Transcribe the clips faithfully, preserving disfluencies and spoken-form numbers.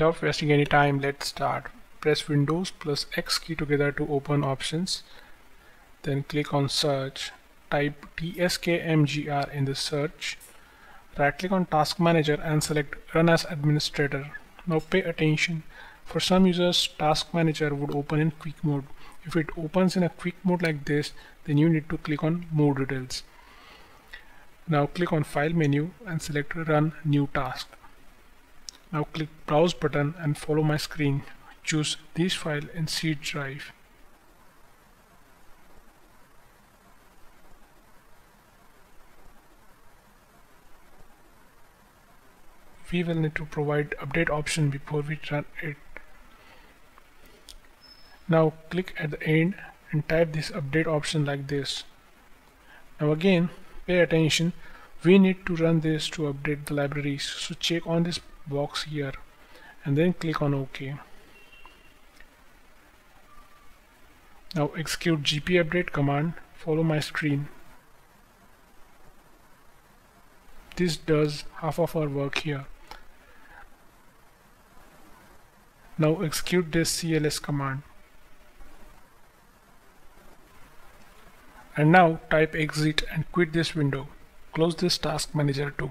Without wasting any time, let's start. Press Windows plus X key together to open options. Then click on search. Type T S K M G R in the search. Right click on Task Manager and select Run as Administrator. Now pay attention. For some users, Task Manager would open in quick mode. If it opens in a quick mode like this, then you need to click on More Details. Now click on File menu and select Run New Task. Now click Browse button and follow my screen. Choose this file in C drive. We will need to provide update option before we run it. Now click at the end and type this update option like this. Now again, pay attention. We need to run this to update the libraries. So check on this box here and then click on OK. Now execute G P update command. Follow my screen. This does half of our work here. Now execute this C L S command. And now type exit and quit this window. Close this task manager too.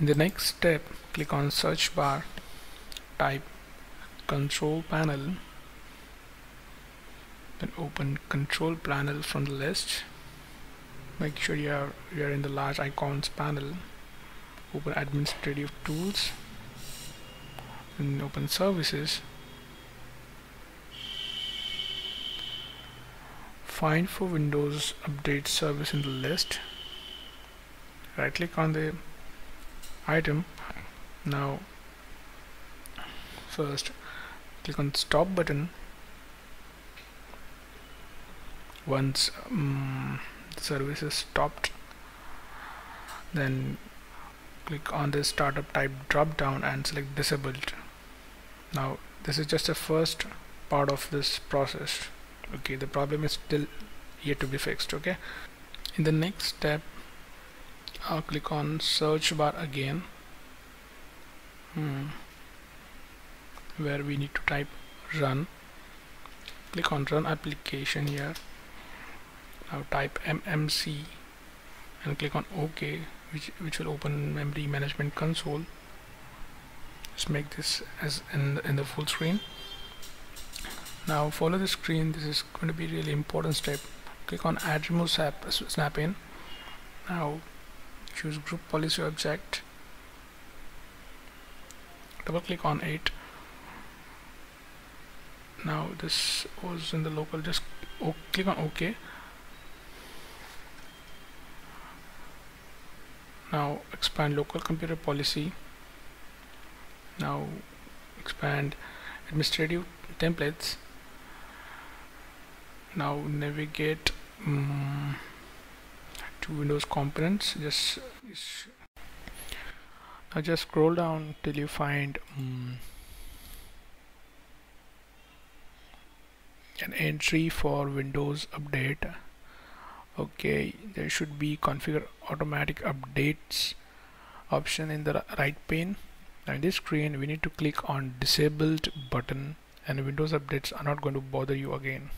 In the next step, click on search bar. Type Control Panel. Then open Control Panel from the list. Make sure you are, you are in the large icons panel. Open Administrative Tools and open Services. Find for Windows Update service in the list. Right click on the item. Now first click on stop button. Once um, service is stopped, then click on the startup type drop down and select disabled. Now this is just the first part of this process. Okay, the problem is still yet to be fixed. Okay, in the next step, I'll click on search bar again, hmm. where we need to type run. Click on run application here. Now type M M C and click on OK, which, which will open memory management console. Let's make this as in, in the full screen. Now follow the screen. This is going to be a really important step. Click on add remove snap-in. Now choose group policy object. Double click on it. Now this was in the local, just click on OK. Now expand local computer policy. Now expand administrative templates. Now navigate um, to Windows components. Just, just now just scroll down till you find um, an entry for Windows Update. Okay, there should be configure automatic updates option in the right pane. Now in this screen we need to click on disabled button and Windows updates are not going to bother you again.